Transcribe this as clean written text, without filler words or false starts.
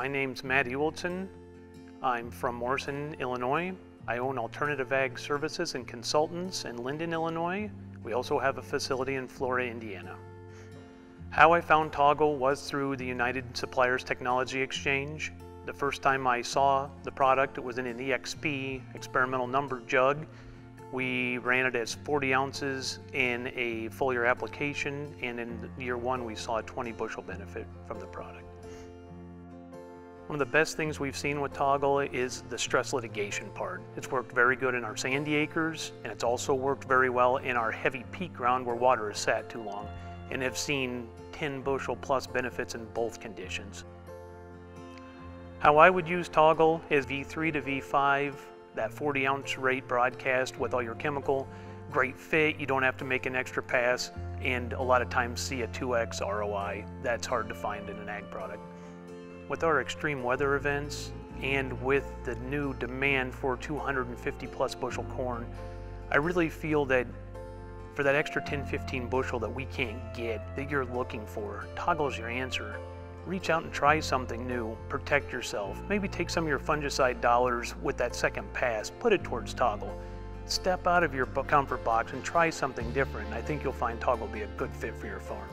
My name's Matt Ewaldson. I'm from Morrison, Illinois. I own Alternative Ag Services and Consultants in Linden, Illinois. We also have a facility in Flora, Indiana. How I found Toggle was through the United Suppliers Technology Exchange. The first time I saw the product, it was in an EXP, experimental number jug. We ran it as 40 ounces in a foliar application, and in year one we saw a 20 bushel benefit from the product. One of the best things we've seen with Toggle is the stress litigation part. It's worked very good in our sandy acres, and it's also worked very well in our heavy peat ground where water has sat too long, and have seen 10 bushel plus benefits in both conditions. How I would use Toggle is V3 to V5, that 40 ounce rate broadcast with all your chemical, great fit, you don't have to make an extra pass, and a lot of times see a 2x ROI. That's hard to find in an ag product. With our extreme weather events and with the new demand for 250 plus bushel corn, I really feel that for that extra 10-15 bushel that we can't get, that you're looking for, Toggle's your answer. Reach out and try something new, protect yourself. Maybe take some of your fungicide dollars with that second pass, put it towards Toggle. Step out of your comfort box and try something different. I think you'll find Toggle will be a good fit for your farm.